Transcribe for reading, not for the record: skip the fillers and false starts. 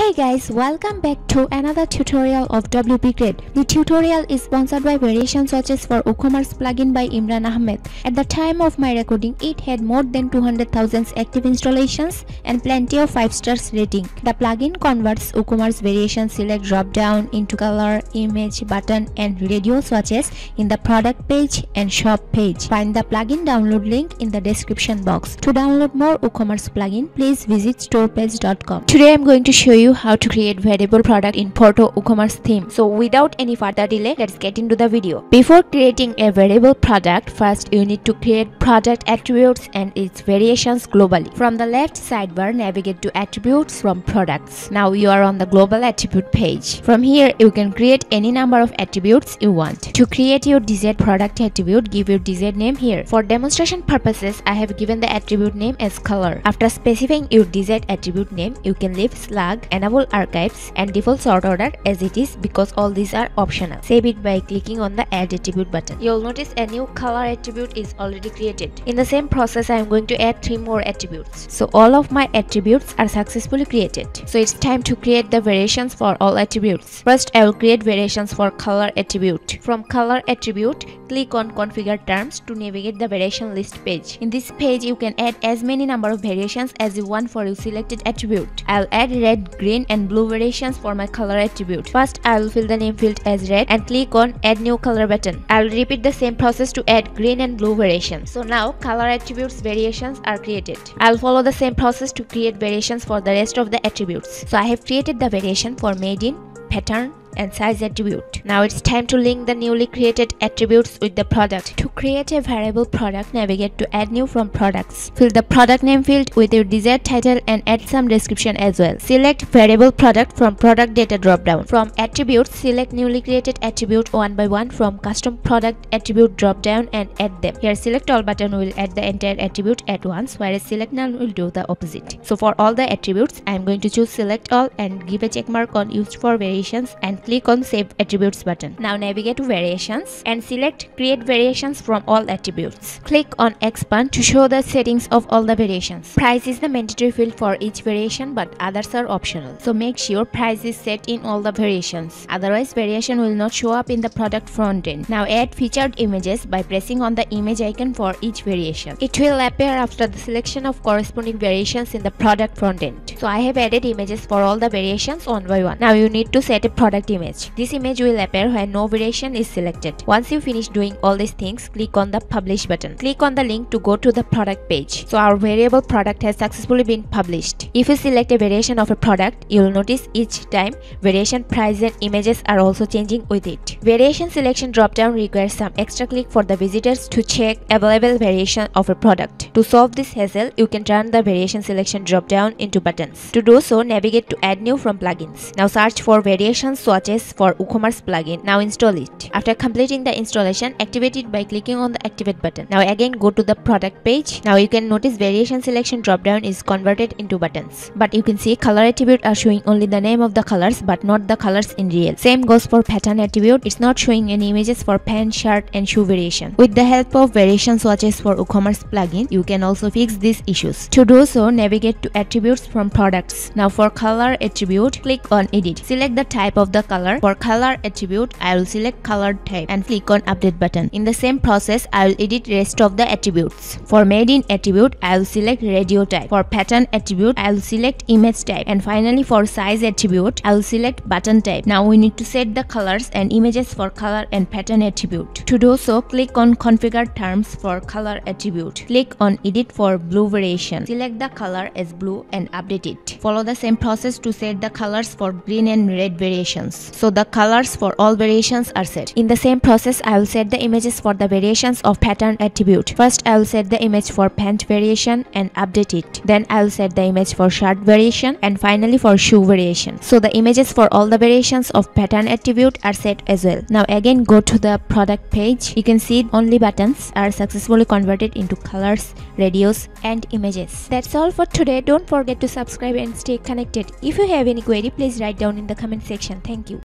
Hey guys, welcome back to another tutorial of WP Grade. The tutorial is sponsored by Variation Swatches for WooCommerce plugin by Imran Ahmed. At the time of my recording, it had more than 200,000 active installations and plenty of 5-stars rating. The plugin converts WooCommerce variation select drop-down into color, image, button and radio swatches in the product page and shop page. Find the plugin download link in the description box. To download more WooCommerce plugin, please visit storepress.com. Today I'm going to show you how to create variable product in Porto WooCommerce theme. So without any further delay, let's get into the video. Before creating a variable product, first you need to create product attributes and its variations globally. From the left sidebar, navigate to attributes from products. Now you are on the global attribute page. From here, you can create any number of attributes you want. To create your desired product attribute, give your desired name here. For demonstration purposes, I have given the attribute name as color. After specifying your desired attribute name, you can leave slug, enable archives and default sort order as it is, because all these are optional. Save it by clicking on the add attribute button. You'll notice a new color attribute is already created. In the same process, I am going to add 3 more attributes. So all of my attributes are successfully created. So it's time to create the variations for all attributes. First, I will create variations for color attribute. From color attribute, click on configure terms to navigate the variation list page. In this page, you can add as many number of variations as you want for your selected attribute. I'll add red, green and blue variations for my color attribute. First, I will fill the name field as red and click on add new color button. I will repeat the same process to add green and blue variations. So now color attributes variations are created. I will follow the same process to create variations for the rest of the attributes. So I have created the variation for made in, pattern and size attribute. Now it's time to link the newly created attributes with the product. To create a variable product, navigate to add new from products. Fill the product name field with your desired title and add some description as well. Select variable product from product data dropdown. From attributes, select newly created attribute one by one from custom product attribute dropdown and add them. Here select all button will add the entire attribute at once, whereas select none will do the opposite. So for all the attributes, I am going to choose select all and give a check mark on used for variations and click on save attributes button. Now navigate to variations and select create variations from all attributes. Click on expand to show the settings of all the variations. Price is the mandatory field for each variation, but others are optional. So make sure price is set in all the variations. Otherwise variation will not show up in the product front end. Now add featured images by pressing on the image icon for each variation. It will appear after the selection of corresponding variations in the product front end. So I have added images for all the variations one by one. Now you need to set a product image. This image will appear when no variation is selected. Once you finish doing all these things, click on the publish button. Click on the link to go to the product page. So our variable product has successfully been published. If you select a variation of a product, you will notice each time variation price and images are also changing with it. Variation selection drop-down requires some extra click for the visitors to check available variation of a product. To solve this hassle, you can turn the variation selection drop-down into buttons. To do so, navigate to add new from plugins. Now search for Variation Swatches for WooCommerce plugin. Now install it. After completing the installation, activate it by clicking on the activate button. Now again go to the product page. Now you can notice variation selection dropdown is converted into buttons. But you can see color attribute are showing only the name of the colors but not the colors in real. Same goes for pattern attribute. It's not showing any images for pant, shirt and shoe variation. With the help of Variation Swatches for WooCommerce plugin, you can also fix these issues. To do so, navigate to attributes from products. Now for color attribute, click on edit. Select the type of the color. For color attribute, I will select color type and click on update button. In the same process, I will edit rest of the attributes. For made in attribute, I will select radio type. For pattern attribute, I will select image type. And finally for size attribute, I will select button type. Now we need to set the colors and images for color and pattern attribute. To do so, click on configure terms for color attribute. Click on edit for blue variation. Select the color as blue and update it. Follow the same process to set the colors for green and red variation. So the colors for all variations are set. In the same process, I will set the images for the variations of pattern attribute. First, I will set the image for pant variation and update it. Then I will set the image for shirt variation and finally for shoe variation. So the images for all the variations of pattern attribute are set as well. Now again go to the product page. You can see only buttons are successfully converted into colors, radios and images. That's all for today. Don't forget to subscribe and stay connected. If you have any query, please write down in the comment section. Thank you.